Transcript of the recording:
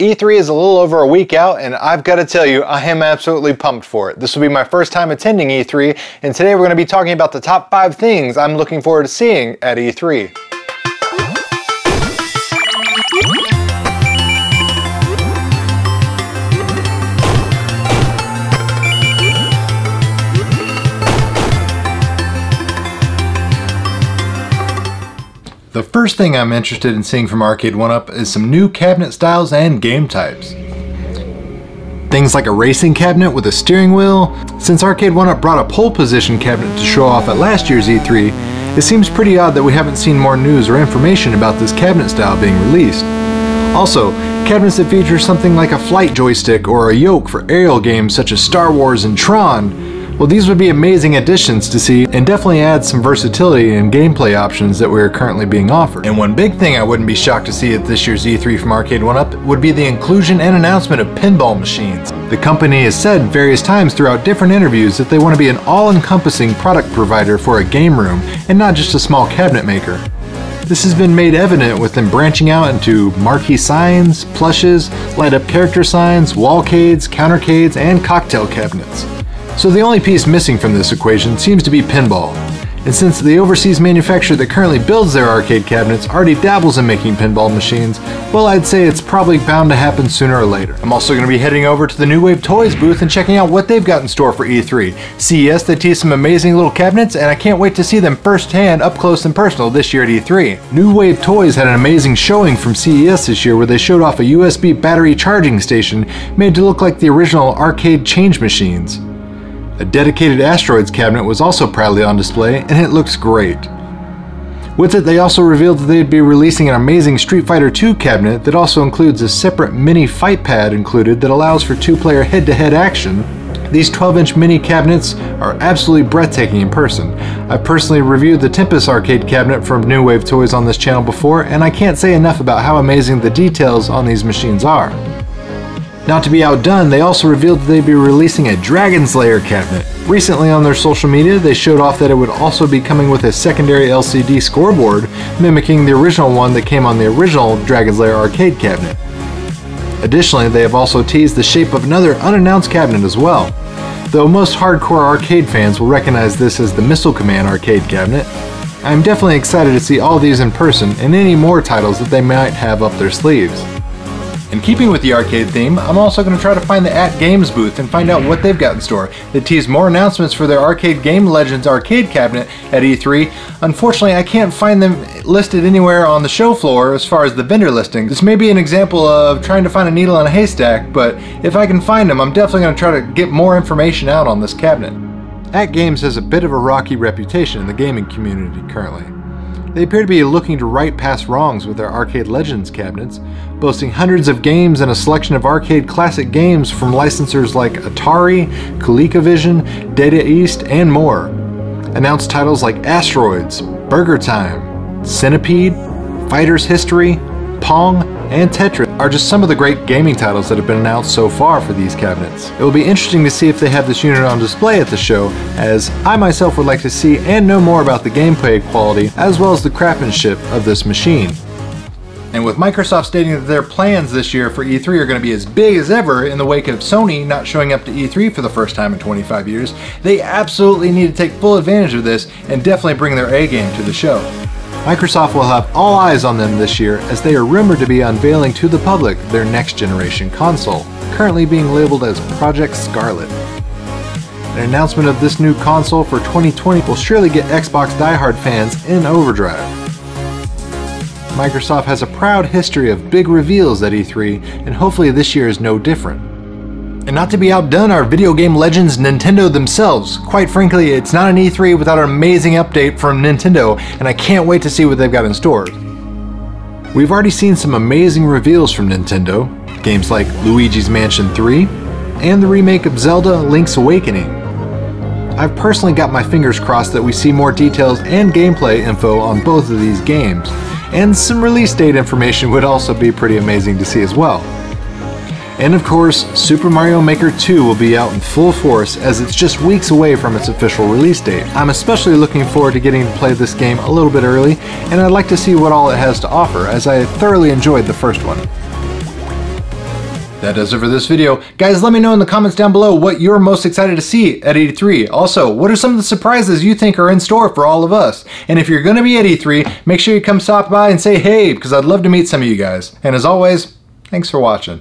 E3 is a little over a week out, and I've got to tell you, I am absolutely pumped for it. This will be my first time attending E3, and today we're going to be talking about the top 5 things I'm looking forward to seeing at E3. The first thing I'm interested in seeing from Arcade1Up is some new cabinet styles and game types. Things like a racing cabinet with a steering wheel. Since Arcade1Up brought a pole position cabinet to show off at last year's E3, it seems pretty odd that we haven't seen more news or information about this cabinet style being released. Also, cabinets that feature something like a flight joystick or a yoke for aerial games such as Star Wars and Tron. Well, these would be amazing additions to see and definitely add some versatility and gameplay options that we are currently being offered. And one big thing I wouldn't be shocked to see at this year's E3 from Arcade1Up would be the inclusion and announcement of pinball machines. The company has said various times throughout different interviews that they want to be an all-encompassing product provider for a game room and not just a small cabinet maker. This has been made evident with them branching out into marquee signs, plushes, light-up character signs, wallcades, countercades, and cocktail cabinets. So the only piece missing from this equation seems to be pinball. And since the overseas manufacturer that currently builds their arcade cabinets already dabbles in making pinball machines, well, I'd say it's probably bound to happen sooner or later. I'm also going to be heading over to the New Wave Toys booth and checking out what they've got in store for E3. CES, they teased some amazing little cabinets, and I can't wait to see them firsthand up close and personal this year at E3. New Wave Toys had an amazing showing from CES this year where they showed off a USB battery charging station made to look like the original arcade change machines. A dedicated Asteroids cabinet was also proudly on display, and it looks great. With it, they also revealed that they'd be releasing an amazing Street Fighter II cabinet that also includes a separate mini fight pad included that allows for 2-player head-to-head action. These 12-inch mini cabinets are absolutely breathtaking in person. I personally reviewed the Tempest arcade cabinet from New Wave Toys on this channel before, and I can't say enough about how amazing the details on these machines are. Not to be outdone, they also revealed that they'd be releasing a Dragon's Lair cabinet. Recently on their social media, they showed off that it would also be coming with a secondary LCD scoreboard, mimicking the original one that came on the original Dragon's Lair arcade cabinet. Additionally, they have also teased the shape of another unannounced cabinet as well. Though most hardcore arcade fans will recognize this as the Missile Command arcade cabinet, I'm definitely excited to see all these in person and any more titles that they might have up their sleeves. And keeping with the arcade theme, I'm also going to try to find the AtGames booth and find out what they've got in store. They teased more announcements for their Arcade Game Legends arcade cabinet at E3. Unfortunately, I can't find them listed anywhere on the show floor as far as the vendor listing. This may be an example of trying to find a needle in a haystack, but if I can find them, I'm definitely going to try to get more information out on this cabinet. AtGames has a bit of a rocky reputation in the gaming community currently. They appear to be looking to right past wrongs with their Arcade Legends cabinets, boasting hundreds of games and a selection of arcade classic games from licensors like Atari, ColecoVision, Data East, and more. Announced titles like Asteroids, Burger Time, Centipede, Fighter's History, Pong, and Tetris are just some of the great gaming titles that have been announced so far for these cabinets. It will be interesting to see if they have this unit on display at the show, as I myself would like to see and know more about the gameplay quality as well as the craftsmanship of this machine. And with Microsoft stating that their plans this year for E3 are going to be as big as ever in the wake of Sony not showing up to E3 for the first time in 25 years, they absolutely need to take full advantage of this and definitely bring their A game to the show. Microsoft will have all eyes on them this year as they are rumored to be unveiling to the public their next-generation console, currently being labeled as Project Scarlet. An announcement of this new console for 2020 will surely get Xbox diehard fans in overdrive. Microsoft has a proud history of big reveals at E3, and hopefully this year is no different. And not to be outdone are video game legends Nintendo themselves. Quite frankly, it's not an E3 without an amazing update from Nintendo, and I can't wait to see what they've got in store. We've already seen some amazing reveals from Nintendo, games like Luigi's Mansion 3, and the remake of Zelda: Link's Awakening. I've personally got my fingers crossed that we see more details and gameplay info on both of these games, and some release date information would also be pretty amazing to see as well. And of course, Super Mario Maker 2 will be out in full force as it's just weeks away from its official release date. I'm especially looking forward to getting to play this game a little bit early, and I'd like to see what all it has to offer as I thoroughly enjoyed the first one. That does it for this video. Guys, let me know in the comments down below what you're most excited to see at E3. Also, what are some of the surprises you think are in store for all of us? And if you're gonna be at E3, make sure you come stop by and say hey, because I'd love to meet some of you guys. And as always, thanks for watching.